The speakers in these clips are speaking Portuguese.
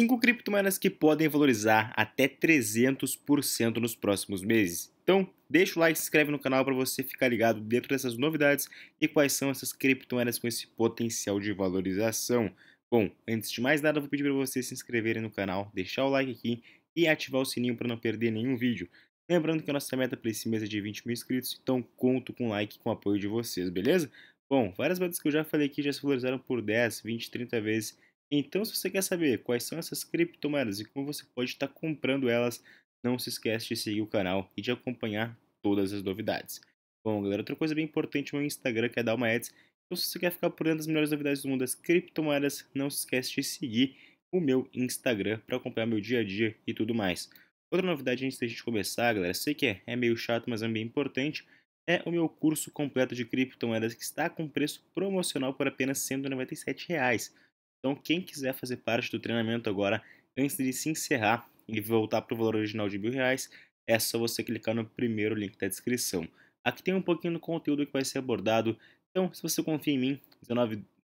5 criptomoedas que podem valorizar até 300% nos próximos meses. Então, deixa o like, se inscreve no canal para você ficar ligado dentro dessas novidades e quais são essas criptomoedas com esse potencial de valorização. Bom, antes de mais nada, eu vou pedir para vocês se inscreverem no canal, deixar o like aqui e ativar o sininho para não perder nenhum vídeo. Lembrando que a nossa meta para esse mês é de 20 mil inscritos, então conto com o like e com o apoio de vocês, beleza? Bom, várias moedas que eu já falei aqui já se valorizaram por 10, 20, 30 vezes. Então, se você quer saber quais são essas criptomoedas e como você pode estar comprando elas, não se esquece de seguir o canal e de acompanhar todas as novidades. Bom, galera, outra coisa bem importante no meu Instagram, que é Dalma Ads. Então, se você quer ficar por dentro das melhores novidades do mundo das criptomoedas, não se esquece de seguir o meu Instagram para acompanhar meu dia a dia e tudo mais. Outra novidade antes da gente começar, galera, sei que é meio chato, mas é bem importante, é o meu curso completo de criptomoedas que está com preço promocional por apenas R$ 197,00. Então, quem quiser fazer parte do treinamento agora, antes de se encerrar e voltar para o valor original de R$ 1.000, é só você clicar no primeiro link da descrição. Aqui tem um pouquinho do conteúdo que vai ser abordado. Então, se você confia em mim, R$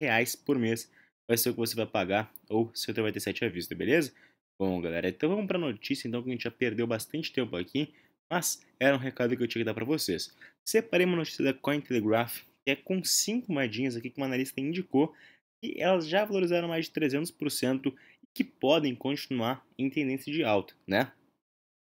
19,00 por mês vai ser o que você vai pagar, ou R$ 197,00 à vista, beleza? Bom, galera, então vamos para a notícia, então, que a gente já perdeu bastante tempo aqui, mas era um recado que eu tinha que dar para vocês. Separei uma notícia da Cointelegraph, que é com 5 moedinhas aqui que um analista indicou, e elas já valorizaram mais de 300% e que podem continuar em tendência de alta, né?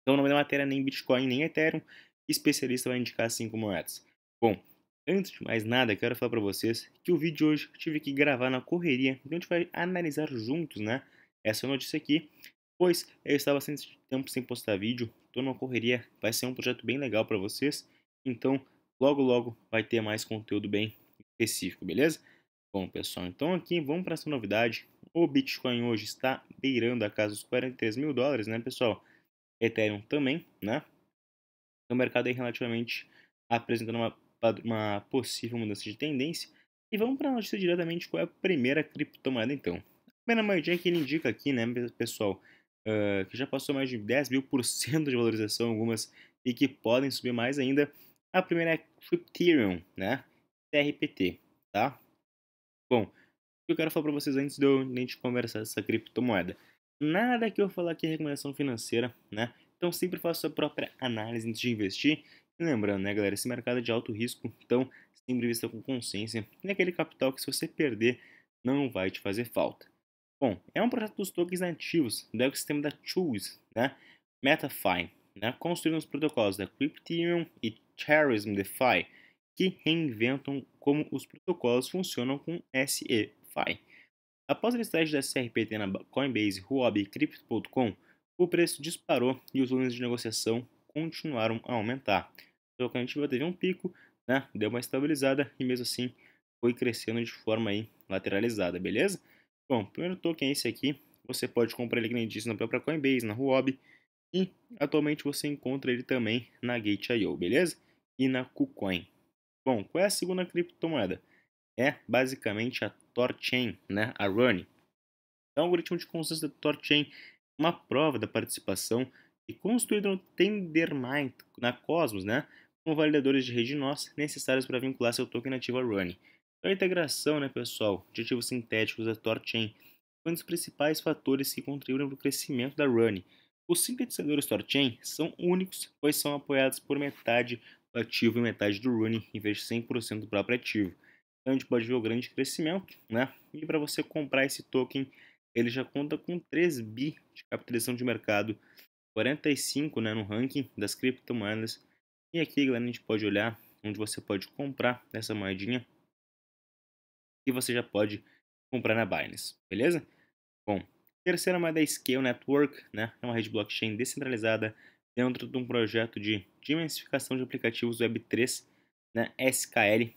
Então, não é matéria nem Bitcoin, nem Ethereum, especialista vai indicar 5 moedas. Bom, antes de mais nada, quero falar para vocês que o vídeo de hoje eu tive que gravar na correria, então a gente vai analisar juntos, né, essa notícia aqui, pois eu estava bastante tempo sem postar vídeo, estou numa correria, vai ser um projeto bem legal para vocês, então logo logo vai ter mais conteúdo bem específico, beleza? Bom, pessoal, então aqui vamos para essa novidade. O Bitcoin hoje está beirando a casa dos 43 mil dólares, né, pessoal? Ethereum também, né? O mercado aí relativamente apresentando uma possível mudança de tendência. E vamos para a notícia diretamente qual é a primeira criptomoeda, então. A primeira moedinha que ele indica aqui, né, pessoal, que já passou mais de 10.000% de valorização algumas e que podem subir mais ainda. A primeira é Criptiron, né? CRPT, tá? Bom, o que eu quero falar para vocês antes de a gente conversar essa criptomoeda? Nada que eu falar aqui é recomendação financeira, né? Então sempre faça sua própria análise antes de investir. E lembrando, né, galera, esse mercado é de alto risco, então sempre invista com consciência. E aquele capital que se você perder, não vai te fazer falta. Bom, é um projeto dos tokens nativos do ecossistema da Choose, né? MetaFi, né? Construindo os protocolos da Cryptium e Charism DeFi, que reinventam como os protocolos funcionam com SEFI. Após a listagem da CRPT na Coinbase, Huobi e Crypto.com, o preço disparou e os volumes de negociação continuaram a aumentar. Então, a gente teve um pico, né, deu uma estabilizada e mesmo assim foi crescendo de forma aí lateralizada, beleza? Bom, o primeiro token é esse aqui, você pode comprar ele, que nem disse, na própria Coinbase, na Huobi, e atualmente você encontra ele também na Gate.io, beleza? E na KuCoin. Bom, qual é a segunda criptomoeda? É basicamente a THORChain, né? A RUNI. É um algoritmo de consenso da THORChain, uma prova da participação e construído no Tendermint, na Cosmos, né? Com validadores de rede nós necessários para vincular seu token nativo a RUNI. Então, a integração, né, pessoal, de ativos sintéticos da THORChain foi um dos principais fatores que contribuíram para o crescimento da RUNI. Os sintetizadores THORChain são únicos, pois são apoiados por metade do ativo e metade do RUNI, em vez de 100% do próprio ativo. Então a gente pode ver o grande crescimento, né? E para você comprar esse token, ele já conta com 3 bi de capitalização de mercado, 45, né, no ranking das criptomoedas. E aqui, galera, a gente pode olhar onde você pode comprar essa moedinha, e você já pode comprar na Binance, beleza? Bom, terceira moeda é SKALE Network, né? É uma rede blockchain descentralizada dentro de um projeto de diversificação de aplicativos Web3, né, SKALE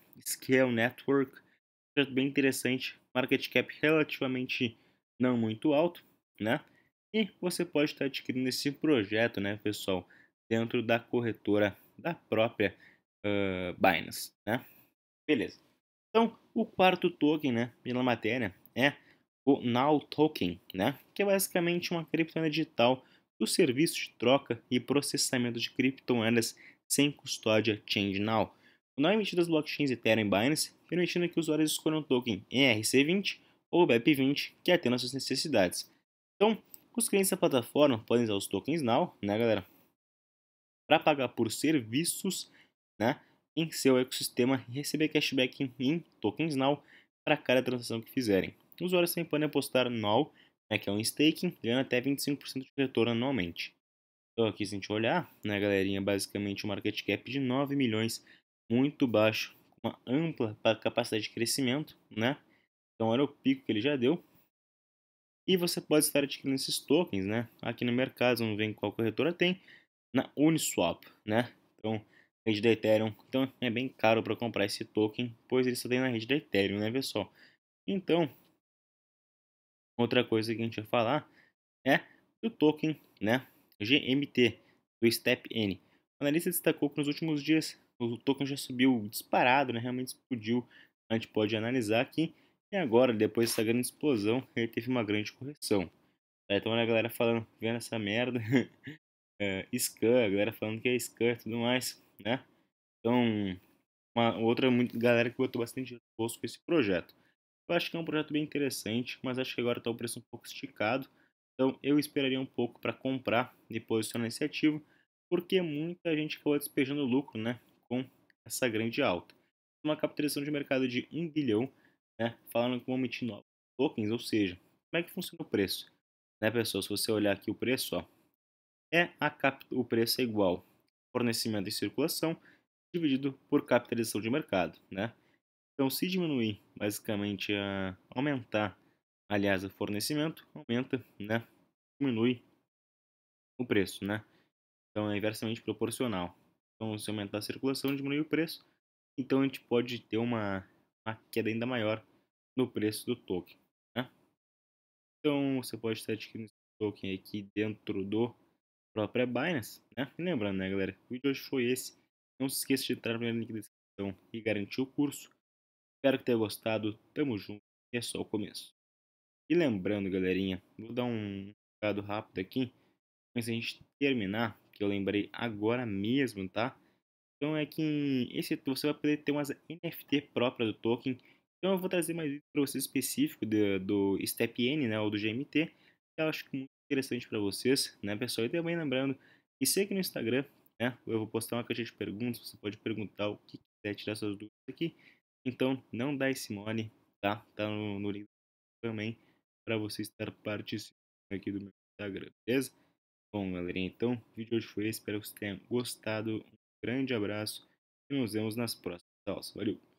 Network, um projeto bem interessante, market cap relativamente não muito alto, né, e você pode estar adquirindo esse projeto, né, pessoal, dentro da corretora da própria Binance, né, beleza. Então, o quarto token, né, pela matéria, é o Now Token, né, que é basicamente uma criptomoeda digital do serviço de troca e processamento de criptomoedas sem custódia ChangeNow. O Now é emitido das blockchains Ethereum e Binance, permitindo que os usuários escolham o token ERC20 ou BEP20, que atenda às suas necessidades. Então, os clientes da plataforma podem usar os tokens Now, né, galera, para pagar por serviços, né, em seu ecossistema e receber cashback em tokens Now para cada transação que fizerem. Os usuários também podem apostar Now, né, que é um staking, ganhando até 25% de retorno anualmente. Então aqui, se a gente olhar, né, galerinha, basicamente um market cap de 9 milhões, muito baixo, uma ampla capacidade de crescimento, né? Então olha o pico que ele já deu. E você pode estar adquirindo esses tokens, né, aqui no mercado, vamos ver qual corretora tem, na Uniswap, né? Então, rede da Ethereum, então é bem caro para comprar esse token, pois ele só tem na rede da Ethereum, né, pessoal? Então, outra coisa que a gente vai falar é do token, né, GMT, do Step N. O analista destacou que nos últimos dias o token já subiu disparado, né, realmente explodiu. A gente pode analisar aqui. E agora, depois dessa grande explosão, ele teve uma grande correção. Tá, então, olha a galera falando, vendo essa merda. Scam, a galera falando que é scam e tudo mais, né? Então, uma outra galera que botou bastante dinheiro no bolso com esse projeto. Eu acho que é um projeto bem interessante, mas acho que agora está o preço um pouco esticado. Então, eu esperaria um pouco para comprar e posicionar esse ativo, porque muita gente acabou despejando lucro, né, com essa grande alta. Uma capitalização de mercado de 1 bilhão. Né, falando que vão emitir novos tokens, ou seja, como é que funciona o preço? Né, pessoal, se você olhar aqui o preço, ó, o preço é igual fornecimento em circulação dividido por capitalização de mercado, né? Então, se diminuir, basicamente, aumentar, aliás, o fornecimento, aumenta, né? Diminui o preço, né? Então, é inversamente proporcional. Então, se aumentar a circulação, diminui o preço. Então, a gente pode ter uma queda ainda maior no preço do token, né? Então você pode estar adquirindo esse token aqui dentro do própria Binance, né? E lembrando, né, galera, o vídeo de hoje foi esse. Não se esqueça de entrar no link da descrição e garantir o curso. Espero que tenha gostado. Tamo junto. E é só o começo. E lembrando, galerinha, vou dar um recado rápido aqui antes da gente terminar, que eu lembrei agora mesmo, tá? Então é que você vai poder ter umas NFT próprias do token. Então eu vou trazer mais vídeos para vocês específico do Step N, né, ou do GMT, que eu acho muito interessante para vocês, né, pessoal? E também lembrando que segue no Instagram, né, eu vou postar uma caixinha de perguntas, você pode perguntar o que quiser, tirar suas dúvidas aqui. Então não dá esse mole, tá? Tá no link também para você estar participando aqui do meu Instagram, beleza? Bom, galerinha, então o vídeo de hoje foi esse, espero que vocês tenham gostado. Grande abraço e nos vemos nas próximas aulas. Valeu!